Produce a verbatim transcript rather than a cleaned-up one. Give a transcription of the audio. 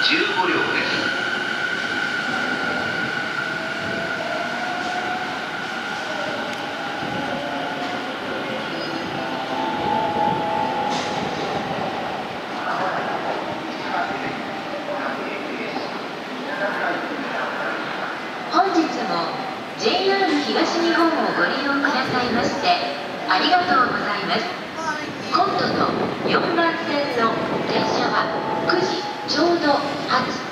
じゅうご両です。東日本をご利用くださいましてありがとうございます。今度のよんばん線の電車はくじちょうど発